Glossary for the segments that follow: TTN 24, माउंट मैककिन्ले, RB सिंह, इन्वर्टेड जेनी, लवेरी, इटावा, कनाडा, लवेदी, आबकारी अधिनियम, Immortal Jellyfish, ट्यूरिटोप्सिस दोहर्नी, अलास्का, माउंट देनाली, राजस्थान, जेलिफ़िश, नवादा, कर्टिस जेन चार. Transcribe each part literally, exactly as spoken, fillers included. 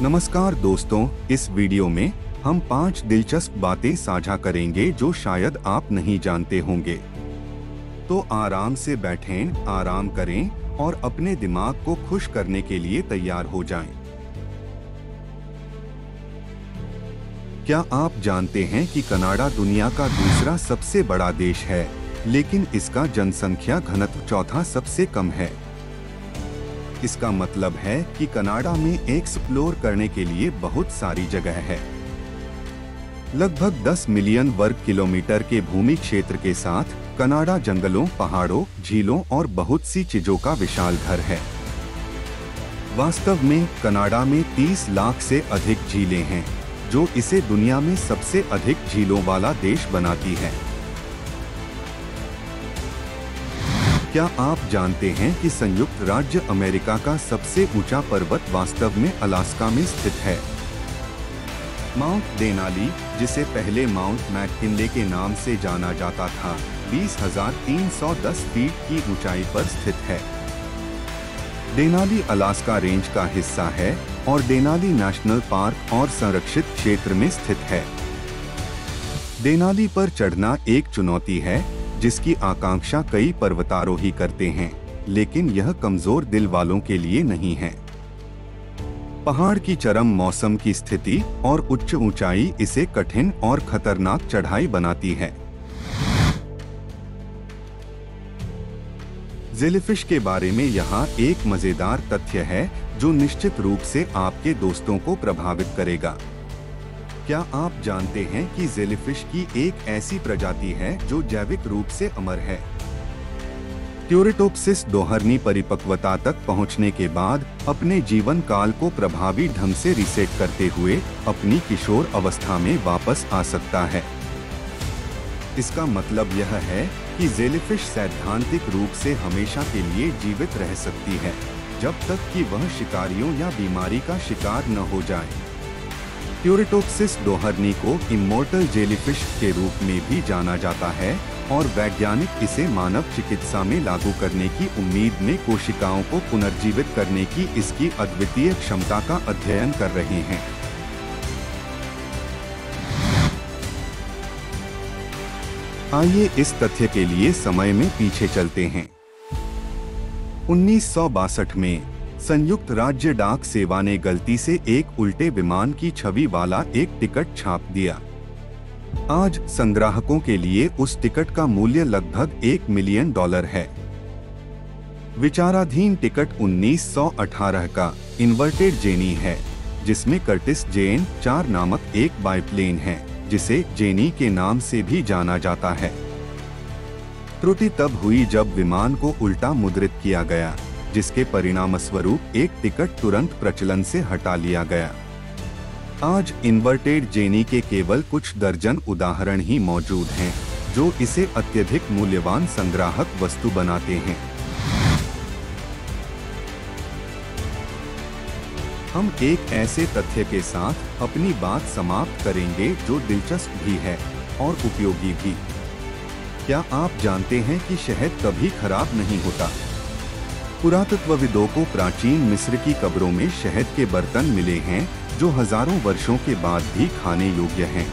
नमस्कार दोस्तों, इस वीडियो में हम पांच दिलचस्प बातें साझा करेंगे जो शायद आप नहीं जानते होंगे। तो आराम से बैठें, आराम करें और अपने दिमाग को खुश करने के लिए तैयार हो जाएं। क्या आप जानते हैं कि कनाडा दुनिया का दूसरा सबसे बड़ा देश है, लेकिन इसका जनसंख्या घनत्व चौथा सबसे कम है। इसका मतलब है कि कनाडा में एक्सप्लोर करने के लिए बहुत सारी जगह है। लगभग दस मिलियन वर्ग किलोमीटर के भूमि क्षेत्र के साथ कनाडा जंगलों, पहाड़ों, झीलों और बहुत सी चीजों का विशाल घर है। वास्तव में कनाडा में तीस लाख से अधिक झीलें हैं, जो इसे दुनिया में सबसे अधिक झीलों वाला देश बनाती है। क्या आप जानते हैं कि संयुक्त राज्य अमेरिका का सबसे ऊंचा पर्वत वास्तव में अलास्का में स्थित है। माउंट देनाली, जिसे पहले माउंट मैककिन्ले के नाम से जाना जाता था, बीस हज़ार तीन सौ दस फीट की ऊंचाई पर स्थित है। देनाली अलास्का रेंज का हिस्सा है और देनाली नेशनल पार्क और संरक्षित क्षेत्र में स्थित है। देनाली पर चढ़ना एक चुनौती है जिसकी आकांक्षा कई पर्वतारोही करते हैं, लेकिन यह कमजोर दिल वालों के लिए नहीं है। पहाड़ की चरम मौसम की स्थिति और उच्च ऊंचाई इसे कठिन और खतरनाक चढ़ाई बनाती है। जेलीफिश के बारे में यहाँ एक मजेदार तथ्य है जो निश्चित रूप से आपके दोस्तों को प्रभावित करेगा। क्या आप जानते हैं कि जेलीफिश की एक ऐसी प्रजाति है जो जैविक रूप से अमर है। ट्यूरिटोप्सिस दोहर्नी परिपक्वता तक पहुंचने के बाद अपने जीवन काल को प्रभावी ढंग से रीसेट करते हुए अपनी किशोर अवस्था में वापस आ सकता है। इसका मतलब यह है कि जेलीफिश सैद्धांतिक रूप से हमेशा के लिए जीवित रह सकती है, जब तक कि वह शिकारियों या बीमारी का शिकार न हो जाए। ट्यूरिटोप्सिस दोहर्नी को इमोर्टल जेलीफिश के रूप में भी जाना जाता है और वैज्ञानिक इसे मानव चिकित्सा में लागू करने की उम्मीद में कोशिकाओं को पुनर्जीवित करने की इसकी अद्वितीय क्षमता का अध्ययन कर रहे हैं। आइए इस तथ्य के लिए समय में पीछे चलते हैं। उन्नीस सौ बासठ में संयुक्त राज्य डाक सेवा ने गलती से एक उल्टे विमान की छवि वाला एक टिकट छाप दिया। आज संग्राहकों के लिए उस टिकट का मूल्य लगभग एक मिलियन डॉलर है। विचाराधीन टिकट उन्नीस सौ अठारह का इन्वर्टेड जेनी है, जिसमें कर्टिस जेन चार नामक एक बाइप्लेन है, जिसे जेनी के नाम से भी जाना जाता है। त्रुटि तब हुई जब विमान को उल्टा मुद्रित किया गया, जिसके परिणामस्वरूप एक टिकट तुरंत प्रचलन से हटा लिया गया। आज इन्वर्टेड जेनी के केवल कुछ दर्जन उदाहरण ही मौजूद हैं, जो इसे अत्यधिक मूल्यवान संग्राहक वस्तु बनाते हैं। हम एक ऐसे तथ्य के साथ अपनी बात समाप्त करेंगे जो दिलचस्प भी है और उपयोगी भी। क्या आप जानते हैं कि शहद कभी खराब नहीं होता। पुरातत्वविदों को प्राचीन मिस्र की कब्रों में शहद के बर्तन मिले हैं जो हजारों वर्षों के बाद भी खाने योग्य हैं।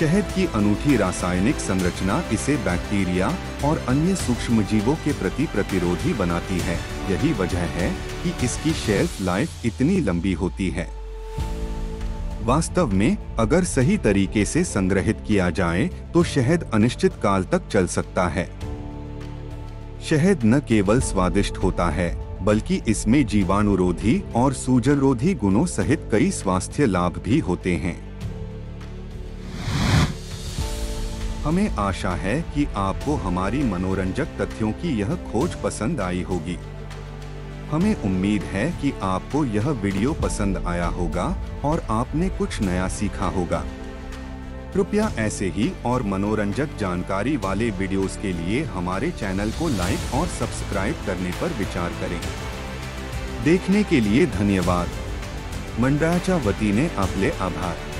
शहद की अनूठी रासायनिक संरचना इसे बैक्टीरिया और अन्य सूक्ष्मजीवों के प्रति प्रतिरोधी बनाती है। यही वजह है कि इसकी शेल्फ लाइफ इतनी लंबी होती है। वास्तव में अगर सही तरीके से संग्रहित किया जाए तो शहद अनिश्चित काल तक चल सकता है। शहद न केवल स्वादिष्ट होता है, बल्कि इसमें जीवाणुरोधी और सूजनरोधी गुणों सहित कई स्वास्थ्य लाभ भी होते हैं। हमें आशा है कि आपको हमारी मनोरंजक तथ्यों की यह खोज पसंद आई होगी। हमें उम्मीद है कि आपको यह वीडियो पसंद आया होगा और आपने कुछ नया सीखा होगा। कृपया ऐसे ही और मनोरंजक जानकारी वाले वीडियोस के लिए हमारे चैनल को लाइक और सब्सक्राइब करने पर विचार करें। देखने के लिए धन्यवाद। मंडळाच्या वतीने आपले आभार।